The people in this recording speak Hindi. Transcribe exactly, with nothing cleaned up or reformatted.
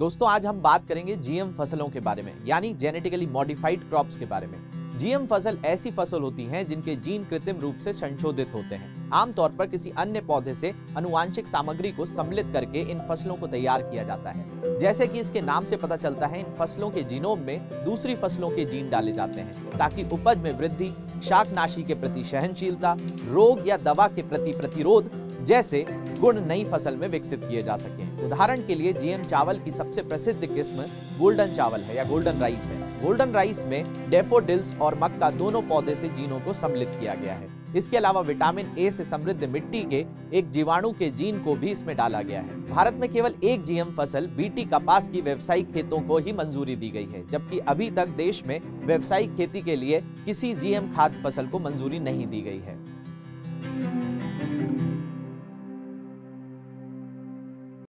दोस्तों आज हम बात करेंगे जीएम फसलों के बारे में, यानी जेनेटिकली मॉडिफाइड क्रॉप्स के बारे में। जीएम फसल ऐसी फसल होती हैं जिनके जीन कृत्रिम रूप से संशोधित होते हैं। आमतौर पर किसी अन्य पौधे से अनुवांशिक सामग्री को सम्मिलित करके इन फसलों को तैयार किया जाता है। जैसे कि इसके नाम से पता चलता है, इन फसलों के जीनोम में दूसरी फसलों के जीन डाले जाते हैं ताकि उपज में वृद्धि, शाकनाशी के प्रति सहनशीलता, रोग या दवा के प्रति प्रतिरोध जैसे गुण नई फसल में विकसित किए जा सके। उदाहरण के लिए जीएम चावल की सबसे प्रसिद्ध किस्म गोल्डन चावल है या गोल्डन राइस है। गोल्डन राइस में डेफोडिल्स और मक्का दोनों पौधे से जीनों को सम्मिलित किया गया है। इसके अलावा विटामिन ए से समृद्ध मिट्टी के एक जीवाणु के जीन को भी इसमें डाला गया है। भारत में केवल एक जीएम फसल बीटी कपास की व्यावसायिक खेतों को ही मंजूरी दी गई है, जबकि अभी तक देश में व्यावसायिक खेती के लिए किसी जीएम खाद्य फसल को मंजूरी नहीं दी गई है।